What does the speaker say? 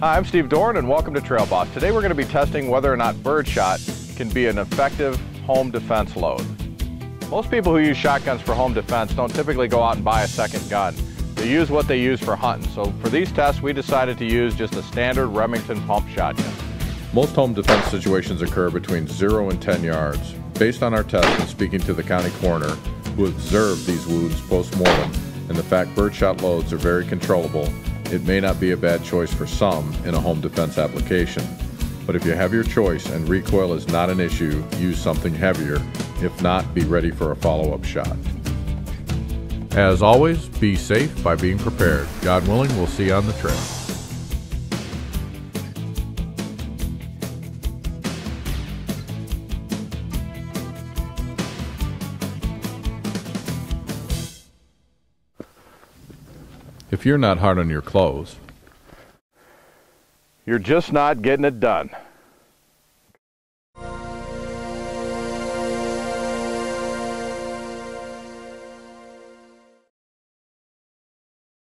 Hi, I'm Steve Doran and welcome to Trail Boss. Today we're going to be testing whether or not birdshot can be an effective home defense load. Most people who use shotguns for home defense don't typically go out and buy a second gun. They use what they use for hunting. So for these tests, we decided to use just a standard Remington pump shotgun. Most home defense situations occur between 0 and 10 yards. Based on our test and speaking to the county coroner, who observed these wounds post-mortem, and the fact birdshot loads are very controllable, it may not be a bad choice for some in a home defense application. But if you have your choice and recoil is not an issue, use something heavier. If not, be ready for a follow-up shot. As always, be safe by being prepared. God willing, we'll see you on the trail. If you're not hard on your clothes, you're just not getting it done.